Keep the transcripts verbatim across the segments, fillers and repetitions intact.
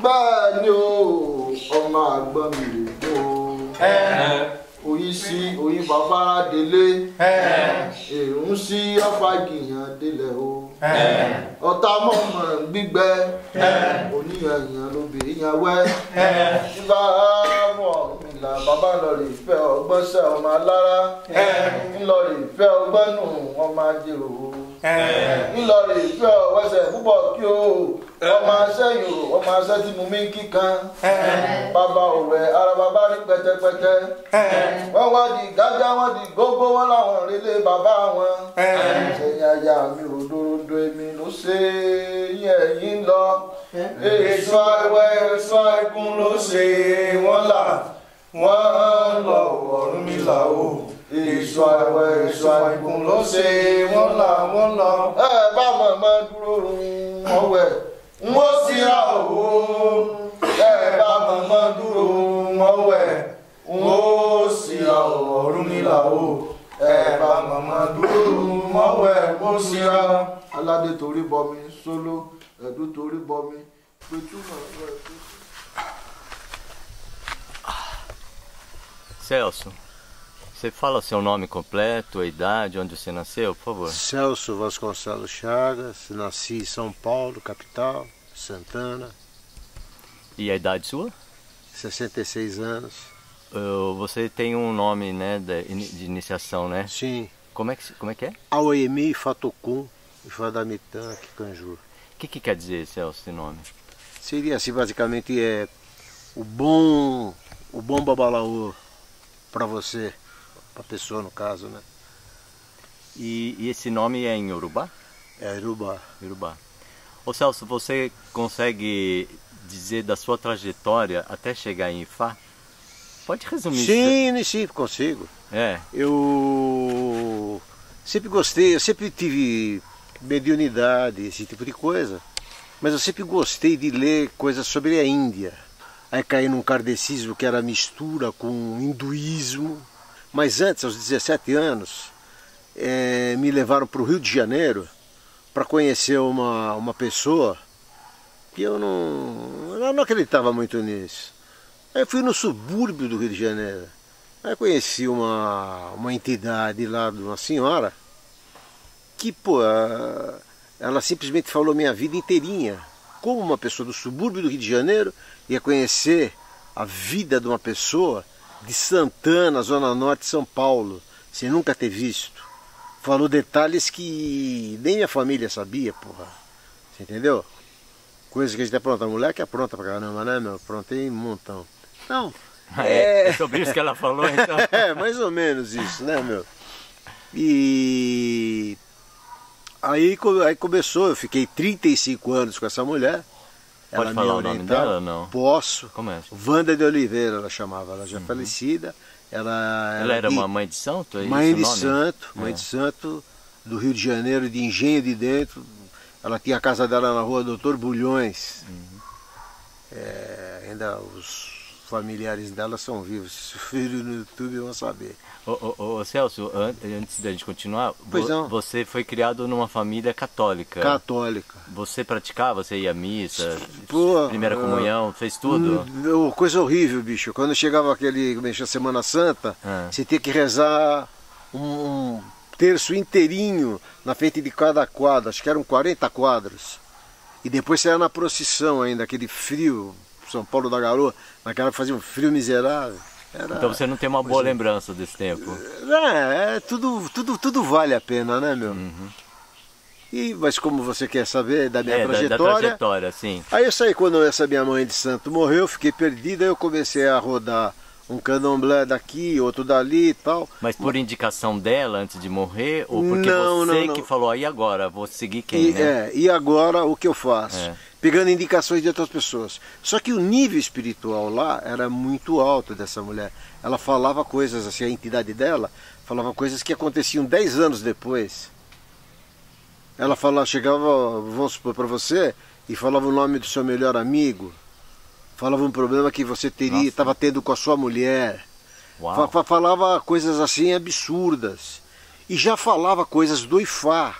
Banho, o magbanho é. Oísi, oí babara dele é. Eu si afaguinha dele o é. O tamanho bigbe é. O nianha lobirinha ué é. Vamos lá, baba lori fẹ́ ọgbọ́n ṣe ọmọ alára é. Lori fẹ́ ọgbọ́n nù ọmọ ajiro é. Lori fẹ́ ọwọ́sẹ̀ púpọ̀ kí o. Ọmọ aṣẹ́ yòó, ọmọ aṣẹ́ tí mo mí kíkan. Bàbá òwe, ara bàbá rí pẹtẹpẹtẹ. Wọ́n wá di gágá, wọ́n di gbogbo, wọ́n láwọn relé bàbá wọn. Ẹ̀yin aya mi ròdòròdò èmi ló ṣe yẹ̀yìn lọ. Èso àwẹ̀ èso àìkún ló ṣe wọ́n là, wọ́n lọ ọ̀run mi là o. Èso àwẹ̀ èso àìkún ló ṣe wọ́n là, wọ́n lọ. Ẹ bá màmá dúró rún ọwẹ́. Wọ́n sì ra owó, ẹ bá màmá dúró wọ́n wẹ̀. Wọ́n sì ra Ọ̀rúnmìlà o, ẹ bá màmá dúró wọ́n wẹ̀. Wọ́n sì ra aládé torí bọmi, sóló ẹ̀dú torí bọmi. Celso, você fala o seu nome completo, a idade, onde você nasceu, por favor? Celso Vasconcelos Chagas, nasci em São Paulo, capital, Santana. E a idade sua? sessenta e seis anos. Uh, você tem um nome, né, de, de iniciação, né? Sim. Como é que, como é, que é? Aoemi Fatocum Ifadamitan Kikanju. O que, que quer dizer, Celso, esse nome? Seria assim, basicamente, é o bom, o bom babalaô para você. A pessoa, no caso, né? E, e esse nome é em Urubá? É Urubá. Urubá. Ô Celso, você consegue dizer da sua trajetória até chegar em Ifá? Pode resumir. Sim, sim, consigo. É. Eu sempre gostei, eu sempre tive mediunidade, esse tipo de coisa, mas eu sempre gostei de ler coisas sobre a Índia. Aí caí num kardecismo que era mistura com hinduísmo. Mas antes, aos dezessete anos, é, me levaram para o Rio de Janeiro para conhecer uma, uma pessoa que eu não, eu não acreditava muito nisso. Aí fui no subúrbio do Rio de Janeiro, aí conheci uma, uma entidade lá de uma senhora que, pô, ela simplesmente falou minha vida inteirinha. Como uma pessoa do subúrbio do Rio de Janeiro ia conhecer a vida de uma pessoa de Santana, Zona Norte de São Paulo, sem nunca ter visto. Falou detalhes que nem minha família sabia, porra. Você entendeu? Coisa que a gente apronta. A moleque apronta pra caramba, né, meu? Aprontei um montão. Não. É... é sobre isso que ela falou, então? É, mais ou menos isso, né, meu? E... Aí, aí começou, eu fiquei trinta e cinco anos com essa mulher. Ela Pode falar o nome dela ou não? Posso. Começa. Wanda de Oliveira ela chamava, ela já uhum. falecida. Ela, ela, ela era de, uma mãe de santo? É mãe de nome? santo, mãe é. de santo do Rio de Janeiro, de Engenho de Dentro. Ela tinha a casa dela na rua Doutor Bulhões. Uhum. É, ainda os familiares dela são vivos. Se os filhos no YouTube vão saber. Ô, ô, ô Celso, antes da gente continuar, pois não. Você foi criado numa família católica. Católica. Você praticava, você ia à missa, Pô, primeira eu, comunhão, fez tudo? Eu, coisa horrível, bicho. Quando chegava aquele, como é que chama, Semana Santa, ah. você tinha que rezar um terço inteirinho na frente de cada quadra. Acho que eram quarenta quadros. E depois você era na procissão ainda, aquele frio. São Paulo da Garoa, naquela fazia um frio miserável. Era... Então você não tem uma boa lembrança desse tempo? É, é tudo, tudo, tudo vale a pena, né, meu? Uhum. E, mas como você quer saber da minha é, trajetória... Da, da trajetória, sim. Aí eu saí quando essa minha mãe de santo morreu, fiquei perdida, eu comecei a rodar um candomblé daqui, outro dali e tal. Mas por mas... indicação dela antes de morrer? Ou porque não, você não, não. que falou, aí ah, agora, vou seguir quem, e, né? É, e agora o que eu faço? É. Pegando indicações de outras pessoas. Só que o nível espiritual lá era muito alto dessa mulher. Ela falava coisas, assim, a entidade dela falava coisas que aconteciam dez anos depois. Ela falava, chegava, vamos supor, para você e falava o nome do seu melhor amigo. Falava um problema que você teria, estava tendo com a sua mulher. Uau. Falava coisas assim absurdas. E já falava coisas do Ifá.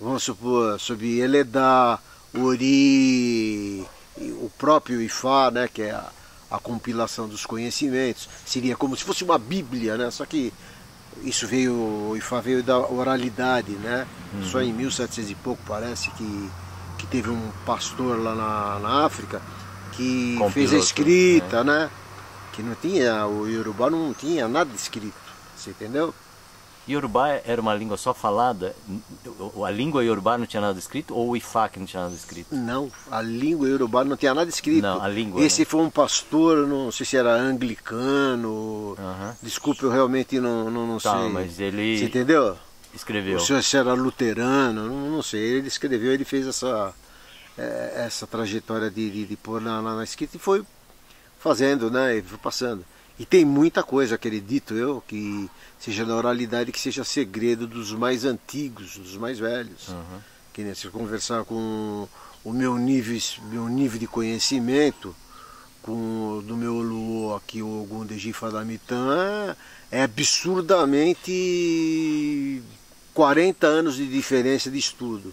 Vamos supor, sobre Eledá, Ori, o próprio Ifá, né, que é a, a compilação dos conhecimentos, seria como se fosse uma Bíblia, né, só que isso veio, o Ifá veio da oralidade, né, uhum. Só em mil e setecentos e pouco parece que, que teve um pastor lá na, na África que compilou, fez a escrita, né? né, que não tinha, o Yorubá não tinha nada escrito, você entendeu? Yorubá era uma língua só falada? A língua Yorubá não tinha nada escrito ou o Ifá que não tinha nada escrito? Não, a língua Yorubá não tinha nada escrito. Não, a língua, Esse né? foi um pastor, não sei se era anglicano, uh-huh. desculpe, eu realmente não, não, não tá, sei. Mas ele... Você entendeu? Escreveu. Não sei se era luterano, não, não sei, ele escreveu, ele fez essa, essa trajetória de, de, de pôr na, na, na escrita e foi fazendo, né, e foi passando. E tem muita coisa, acredito eu, que seja na oralidade, que seja segredo dos mais antigos, dos mais velhos. Uhum. Que nem se eu conversar com o meu nível, meu nível de conhecimento, com o do meu Oluô aqui, o Ogum Deji Fadamitan, é absurdamente quarenta anos de diferença de estudo.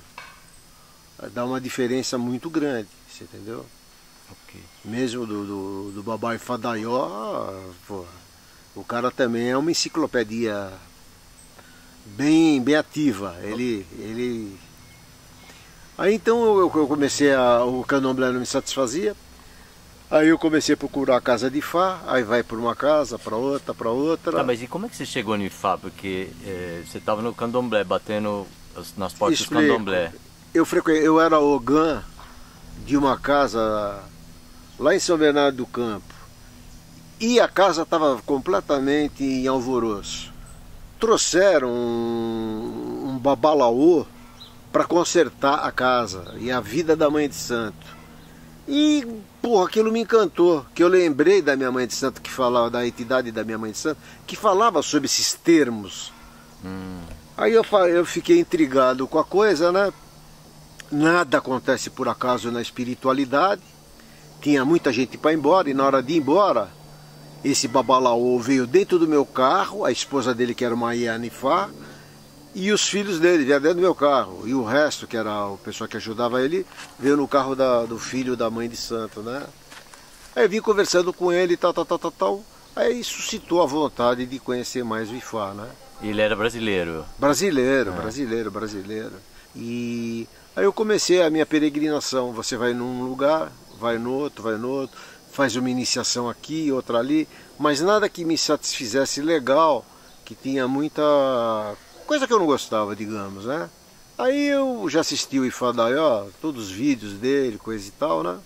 Dá uma diferença muito grande, você entendeu? Okay. Mesmo do, do, do Babá Ifadaió, pô, o cara também é uma enciclopédia bem, bem ativa. Ele, ele... Aí então eu, eu comecei, a, o candomblé não me satisfazia, aí eu comecei a procurar a casa de Ifá, aí vai por uma casa, para outra, para outra. Ah, mas e como é que você chegou no Ifá? Porque é, você estava no candomblé, batendo nas portas do candomblé. Eu, eu era ogã de uma casa lá em São Bernardo do Campo e a casa estava completamente em alvoroço. Trouxeram um, um babalaô para consertar a casa e a vida da mãe de santo. E porra, aquilo me encantou, que eu lembrei da minha mãe de santo, que falava da entidade da minha mãe de santo, que falava sobre esses termos. Hum. Aí eu, eu fiquei intrigado com a coisa, né? Nada acontece por acaso na espiritualidade, tinha muita gente para ir embora e na hora de ir embora, esse babalaô veio dentro do meu carro, a esposa dele que era uma Ianifá, e os filhos dele vieram dentro do meu carro, e o resto, que era o pessoal que ajudava ele, veio no carro da, do filho da mãe de santo, né? Aí eu vim conversando com ele, tal, tal, tal, tal, tal, aí suscitou a vontade de conhecer mais o Ifá, né? Ele era brasileiro? Brasileiro, é. brasileiro, brasileiro. E... Aí eu comecei a minha peregrinação, você vai num lugar, vai no outro, vai no outro, faz uma iniciação aqui, outra ali, mas nada que me satisfizesse legal, que tinha muita coisa que eu não gostava, digamos, né? Aí eu já assisti o Ifadaió, todos os vídeos dele, coisa e tal, né?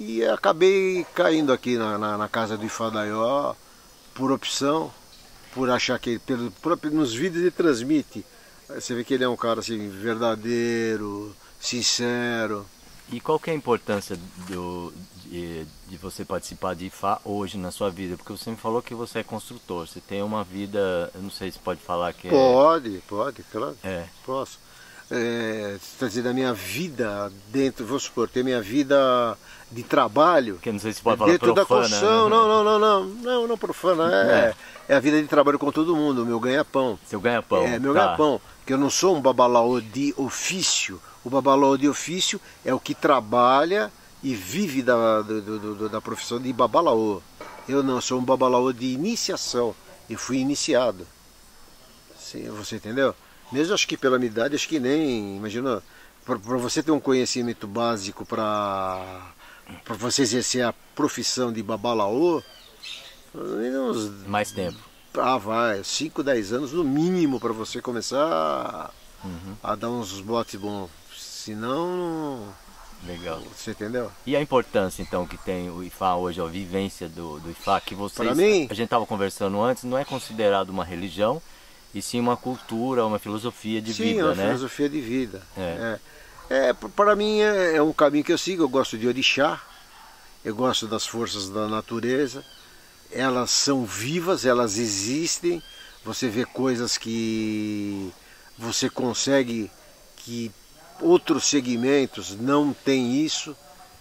E acabei caindo aqui na, na, na casa do Ifadaió por opção, por achar que ele, pelo próprio, nos vídeos ele transmite. Você vê que ele é um cara assim, verdadeiro, sincero. E qual que é a importância do, de, de você participar de Ifá hoje na sua vida? Porque você me falou que você é construtor, você tem uma vida, eu não sei se pode falar que pode, é... Pode, pode, claro, é. Posso. É, você está dizendo a minha vida dentro, vou supor, tem a minha vida de trabalho... Que não sei se pode falar dentro profana. Da construção, não, não, não, não, não, não profana, é, é. é a vida de trabalho com todo mundo, o meu ganha-pão. Seu ganha-pão, É, meu tá. ganha-pão. Porque eu não sou um babalaô de ofício. O babalaô de ofício é o que trabalha e vive da, do, do, do, da profissão de babalaô. Eu não sou um babalaô de iniciação. Eu fui iniciado. Você entendeu? Mesmo acho que pela minha idade, acho que nem... Imagina, para você ter um conhecimento básico para você exercer a profissão de babalaô... Uns... Mais tempo. Ah, vai, cinco, dez anos no mínimo para você começar uhum. a dar uns botes bons, senão... Legal. Você entendeu? E a importância então que tem o Ifá hoje, a vivência do, do Ifá, que vocês... Pra mim... A gente estava conversando antes, não é considerado uma religião, e sim uma cultura, uma filosofia de sim, vida, é uma né? uma filosofia de vida. É. É, é, para mim é, é um caminho que eu sigo, eu gosto de orixá, eu gosto das forças da natureza, elas são vivas, elas existem, você vê coisas que você consegue, que outros segmentos não têm isso,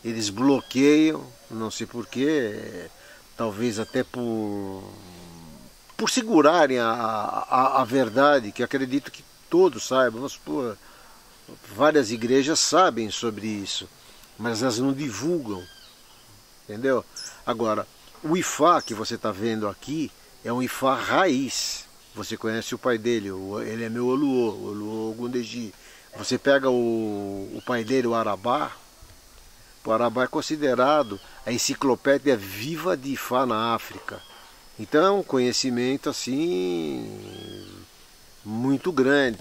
eles bloqueiam, não sei porquê, talvez até por, por segurarem a, a, a verdade, que eu acredito que todos saibam, mas, pô, várias igrejas sabem sobre isso. mas elas não divulgam, entendeu? Agora, o Ifá que você está vendo aqui é um Ifá raiz. Você conhece o pai dele, ele é meu Oluô, Oluô Ogundeji. Você pega o, o pai dele, o Arabá. O Arabá é considerado a enciclopédia viva de Ifá na África. Então é um conhecimento assim muito grande,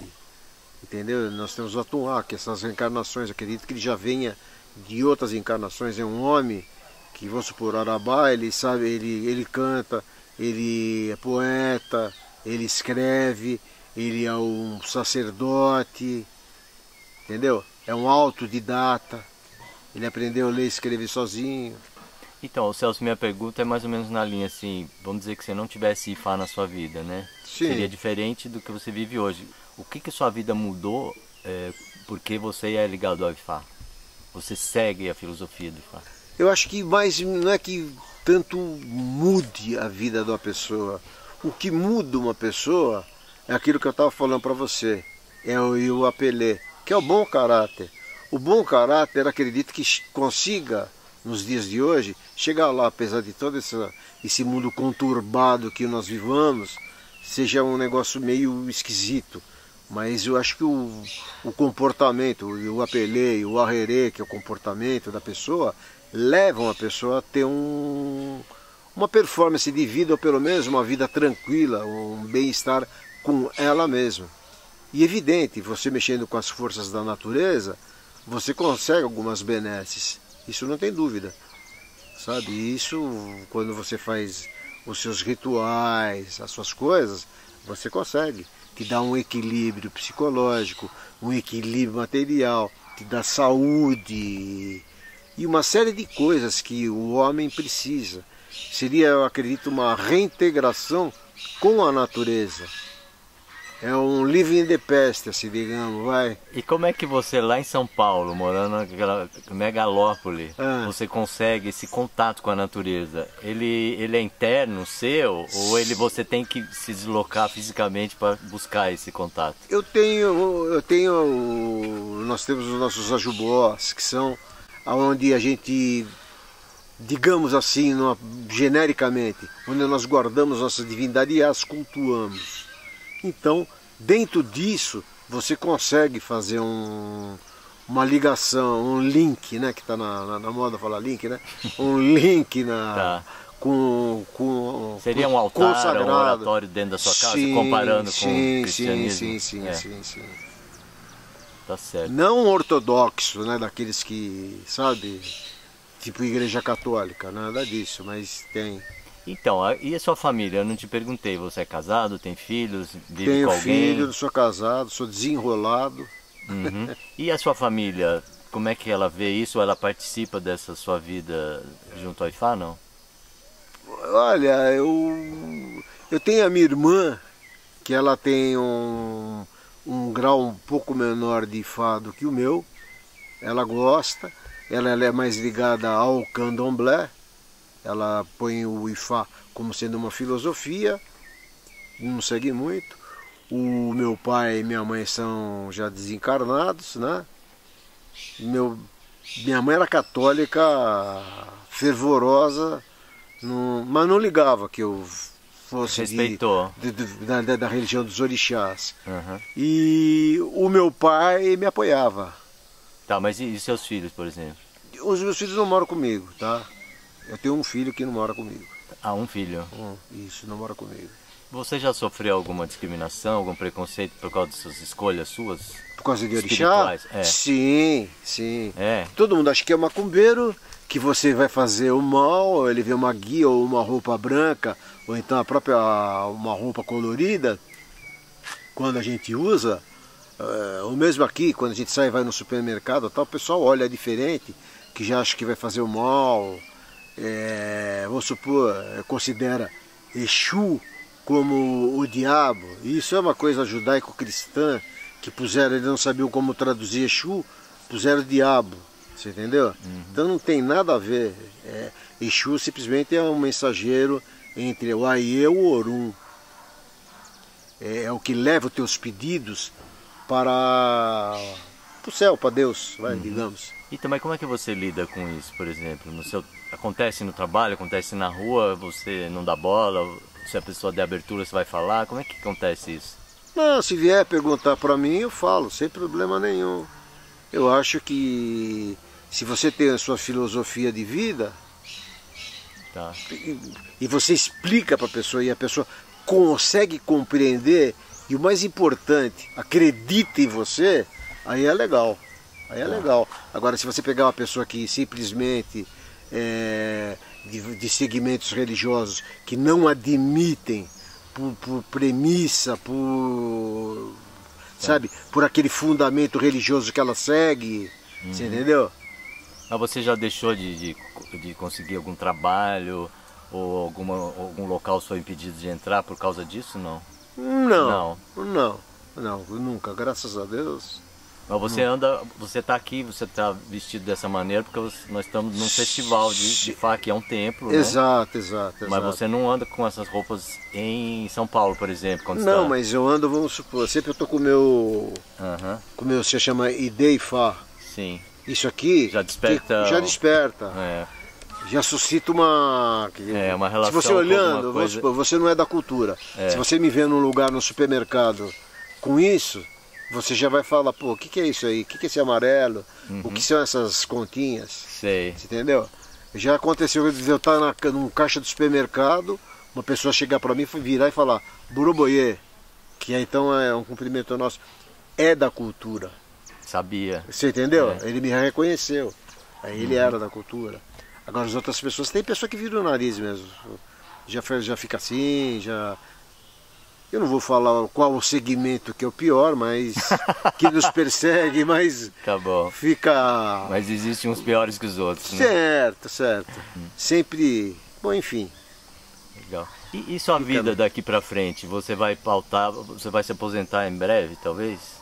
entendeu? Nós temos o Atunhá, que essas reencarnações, acredito que ele já venha de outras encarnações. É um homem que, vamos supor, Arabá, ele sabe, ele, ele canta, ele é poeta, ele escreve, ele é um sacerdote, entendeu? É um autodidata, ele aprendeu a ler e escrever sozinho. Então, Celso, minha pergunta é mais ou menos na linha assim, vamos dizer que você não tivesse Ifá na sua vida, né? Sim. Seria diferente do que você vive hoje. O que que sua vida mudou é, porque você é ligado ao Ifá? Você segue a filosofia do Ifá? Eu acho que mais, não é que tanto mude a vida de uma pessoa. O que muda uma pessoa é aquilo que eu estava falando para você, é o, o apelê, que é o bom caráter. O bom caráter, acredito que consiga, nos dias de hoje, chegar lá, apesar de todo esse, esse mundo conturbado que nós vivamos, seja um negócio meio esquisito. Mas eu acho que o, o comportamento, o apelê, o arrerê, que é o comportamento da pessoa, levam a pessoa a ter um... uma performance de vida, ou pelo menos uma vida tranquila, um bem-estar com ela mesma. E evidente, você mexendo com as forças da natureza, você consegue algumas benesses, isso não tem dúvida, sabe? Isso, quando você faz os seus rituais, as suas coisas, você consegue. Te dá um equilíbrio psicológico, um equilíbrio material, te dá saúde e uma série de coisas que o homem precisa. Seria, eu acredito, uma reintegração com a natureza. É um living in the past, assim, digamos, vai. E como é que você, lá em São Paulo, morando na megalópole, ah. você consegue esse contato com a natureza? Ele, ele é interno seu ou ele, você tem que se deslocar fisicamente para buscar esse contato? Eu tenho, eu tenho, nós temos os nossos ajubós, que são onde a gente... digamos assim, numa, genericamente, onde nós guardamos nossa divindade e as cultuamos. Então, dentro disso, você consegue fazer um, uma ligação, um link, né, que está na, na, na moda falar link, né? Um link na, tá. com, com... Seria um altar, consagrado. Um oratório dentro da sua casa, sim, comparando sim, com o cristianismo. Sim, sim, é. sim, sim. Tá certo. Não ortodoxo, né, daqueles que, sabe... tipo igreja católica, nada disso, mas tem. Então, e a sua família? Eu não te perguntei, você é casado, tem filhos, vive Tenho com alguém? Tenho filho, sou casado, sou desenrolado. Uhum. E a sua família, como é que ela vê isso? Ela participa dessa sua vida junto ao Ifá, não? Olha, eu, eu tenho a minha irmã, que ela tem um, um grau um pouco menor de Ifá do que o meu, ela gosta. Ela, ela é mais ligada ao candomblé, ela põe o Ifá como sendo uma filosofia, não segue muito. O meu pai e minha mãe são já desencarnados, né? Meu, minha mãe era católica fervorosa, não, mas não ligava que eu fosse de, de, de, da, da religião dos orixás. Uhum. E o meu pai me apoiava. Tá, mas e seus filhos, por exemplo? Os meus filhos não moram comigo, tá? Eu tenho um filho que não mora comigo. Ah, um filho? Um, isso, não mora comigo. Você já sofreu alguma discriminação, algum preconceito por causa dessas escolhas suas? Por causa de orixá? É. Sim, sim. É. Todo mundo acha que é macumbeiro, que você vai fazer o mal, ou ele vê uma guia ou uma roupa branca, ou então a própria uma roupa colorida, quando a gente usa... Uh, o mesmo aqui, quando a gente sai e vai no supermercado, tal, o pessoal olha diferente, que já acha que vai fazer o mal, é, vou supor, considera Exu como o diabo. Isso é uma coisa judaico-cristã, que puseram, eles não sabiam como traduzir Exu, puseram diabo, você entendeu? Uhum. Então não tem nada a ver, é, Exu simplesmente é um mensageiro entre o Aiê e o Orum, é, é o que leva os teus pedidos para para o céu, para Deus, vai, uhum. digamos. E também como é que você lida com isso, por exemplo? No seu, acontece no trabalho, acontece na rua, você não dá bola, se a pessoa der abertura você vai falar, como é que acontece isso? Não, se vier perguntar para mim eu falo, sem problema nenhum. Eu acho que se você tem a sua filosofia de vida, tá. e, e você explica para a pessoa e a pessoa consegue compreender, e o mais importante, acredita em você, aí é legal, aí é legal. Agora, se você pegar uma pessoa que simplesmente é, de, de segmentos religiosos que não admitem por, por premissa, por, sabe, por aquele fundamento religioso que ela segue, uhum. você entendeu? Mas você já deixou de, de, de conseguir algum trabalho ou alguma, algum local foi impedido de entrar por causa disso, não? Não, não, não, não, nunca, graças a Deus. Mas você não. anda, você está aqui, você está vestido dessa maneira porque nós estamos num festival de, de F A C, é um templo, exato, né? Exato, exato. Mas você não anda com essas roupas em São Paulo, por exemplo? Quando não, está... mas eu ando, vamos supor, sempre eu estou com o meu, uh-huh. com o meu, se chama I D I F A. Sim. Isso aqui já desperta, que, já desperta. É. Já suscita uma... É, uma relação. Se você olhando, coisa... você não é da cultura. É. Se você me vê num lugar, no supermercado, com isso, você já vai falar, pô, o que, que é isso aí? O que, que é esse amarelo? Uhum. O que são essas continhas? Sei. Você entendeu? Já aconteceu de eu estar na, num caixa do supermercado, uma pessoa chegar para mim, virar e falar, buruboyê, que então é um cumprimento nosso, é da cultura. Sabia. Você entendeu? É. Ele me reconheceu. Aí ele uhum. era da cultura. Agora as outras pessoas, tem pessoa que vira o nariz mesmo, já, já fica assim, já... Eu não vou falar qual o segmento que é o pior, mas que nos persegue, mas tá bom. Fica... Mas existem uns piores que os outros, né? Certo, certo. Hum. Sempre, bom, enfim. Legal. E, e sua fica... vida daqui pra frente, você vai pautar, você vai se aposentar em breve, talvez?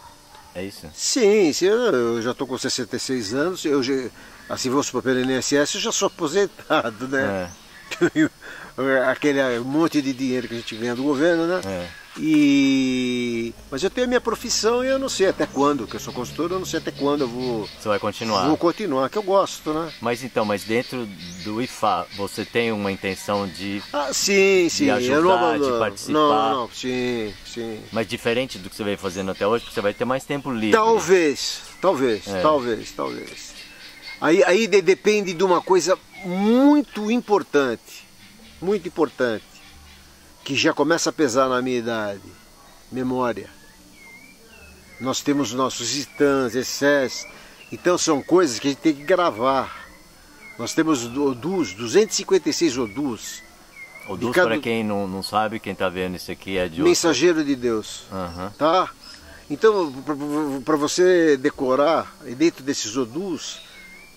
É isso? Sim, sim, eu já estou com sessenta e seis anos, eu já, assim, vou supor, pelo I N S S, eu já sou aposentado, né? É. Aquele monte de dinheiro que a gente ganha do governo, né? É. E... Mas eu tenho a minha profissão e eu não sei até quando, porque eu sou consultor, eu não sei até quando eu vou... Você vai continuar? Vou continuar, que eu gosto, né? Mas então, mas dentro do I F A, você tem uma intenção de... Ah, sim, sim. De ajudar, eu não, não, de participar? Não, não, sim, sim. Mas diferente do que você veio fazendo até hoje, porque você vai ter mais tempo livre. Talvez, talvez, é. talvez, talvez. Aí, aí de, depende de uma coisa muito importante, muito importante. Que já começa a pesar na minha idade, memória. Nós temos nossos itãs, excessos, então são coisas que a gente tem que gravar. Nós temos odus, duzentos e cinquenta e seis odus. Odus, cada... para quem não, não sabe, quem está vendo isso aqui é de Mensageiro outro... de Deus, uhum. tá? Então, para você decorar, dentro desses odus,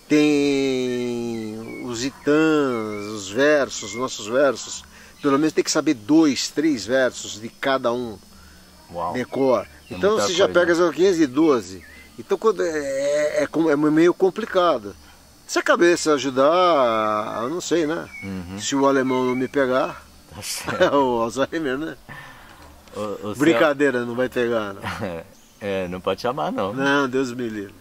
tem os itãs, os versos, nossos versos. Pelo menos tem que saber dois, três versos de cada um. Uau. De cor. É então você já coisa, pega né? quinhentos e doze. Então quando é, é, é meio complicado. Se a cabeça ajudar, eu não sei, né? Uhum. Se o alemão não me pegar, é o Alzheimer, né? O, o Brincadeira, seu... não vai pegar, não. É, não pode chamar, não. Não, Deus me livre.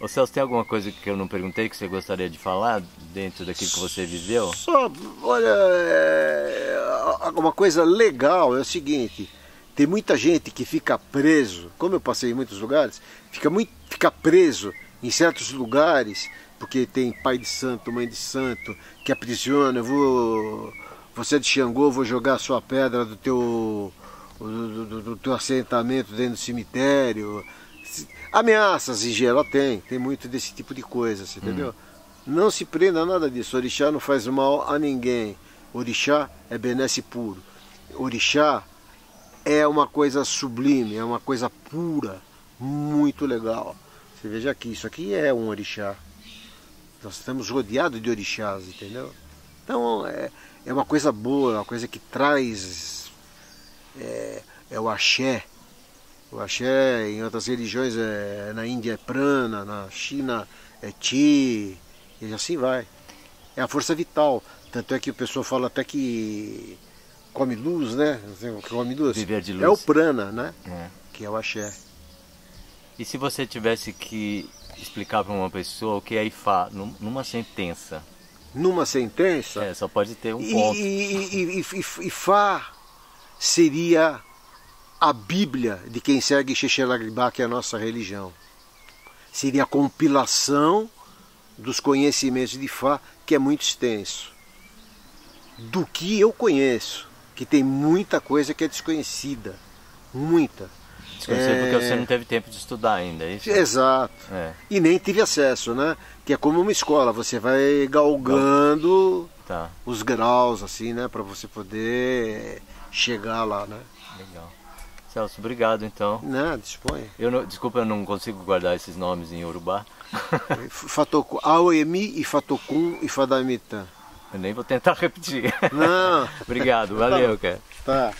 Ô Celso, tem alguma coisa que eu não perguntei que você gostaria de falar dentro daquilo que você viveu? Só, olha, é, uma coisa legal é o seguinte, tem muita gente que fica preso, como eu passei em muitos lugares, fica, muito, fica preso em certos lugares, porque tem pai de santo, mãe de santo, que aprisiona, eu vou, você é de Xangô, vou jogar a sua pedra do teu, do, do, do teu assentamento dentro do cemitério. Ameaças em geral tem, tem muito desse tipo de coisa, você entendeu? Hum. Não se prenda a nada disso, orixá não faz mal a ninguém, orixá é benesse puro, orixá é uma coisa sublime, é uma coisa pura, muito legal. Você veja aqui, isso aqui é um orixá, nós estamos rodeados de orixás, entendeu? Então é, é uma coisa boa, é uma coisa que traz, é, é o axé. O axé em outras religiões, é, na Índia é prana, na China é chi, e assim vai. É a força vital, tanto é que o pessoal fala até que come luz, né? Come luz. Viver de luz. É o prana, né? É. Que é o axé. E se você tivesse que explicar para uma pessoa o que é Ifá numa sentença? Numa sentença? É, só pode ter um e, ponto. E, e, e, Ifá seria a Bíblia de quem segue Xexelagribá, que é a nossa religião. Seria a compilação dos conhecimentos de Ifá, que é muito extenso. Do que eu conheço, que tem muita coisa que é desconhecida. Muita. Desconhecida é... porque você não teve tempo de estudar ainda, é isso? Exato. É. E nem tive acesso, né? Que é como uma escola, você vai galgando tá. os graus, assim, né? Para você poder chegar lá, né? Legal. Celso, obrigado então. Não, disponha. Eu não, desculpa, eu não consigo guardar esses nomes em Yorubá. Aoemi e Fatokun e Fadamita. Eu nem vou tentar repetir. Não. Obrigado, valeu, tá, cara. Tá.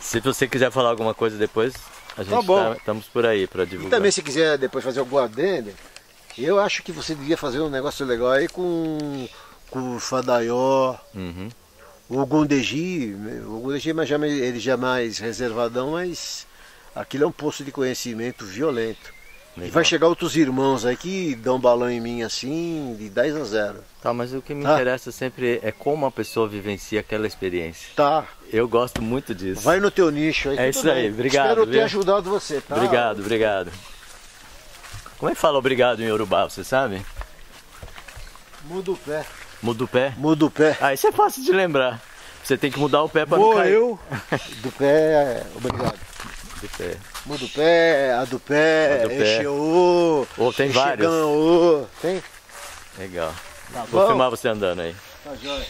Se você quiser falar alguma coisa depois, a gente tá bom. Tá, estamos por aí para divulgar. E também se quiser depois fazer algum adendo, eu acho que você devia fazer um negócio legal aí com, com o Fadaió. Uhum. O Gondeji, o Gondeji ele já é mais reservadão, mas aquilo é um poço de conhecimento violento. Legal. E vai chegar outros irmãos aí que dão balão em mim assim, de dez a zero. Tá, mas o que me tá. interessa sempre é como a pessoa vivencia aquela experiência. Tá. Eu gosto muito disso. Vai no teu nicho aí. É isso aí, bem. Obrigado. Espero viu? ter ajudado você, tá? Obrigado, obrigado. Como é que fala obrigado em Yorubá, você sabe? Muda o pé. Muda o pé? Muda o pé. Ah, isso é fácil de lembrar. Você tem que mudar o pé para não cair. eu. Do pé, obrigado. Do pé. Muda o pé, a do pé, a do pé. Encheu. Oh, tem vários. Chegão, oh. Tem? Legal. Tá Vou bom. filmar você andando aí. Tá jóia.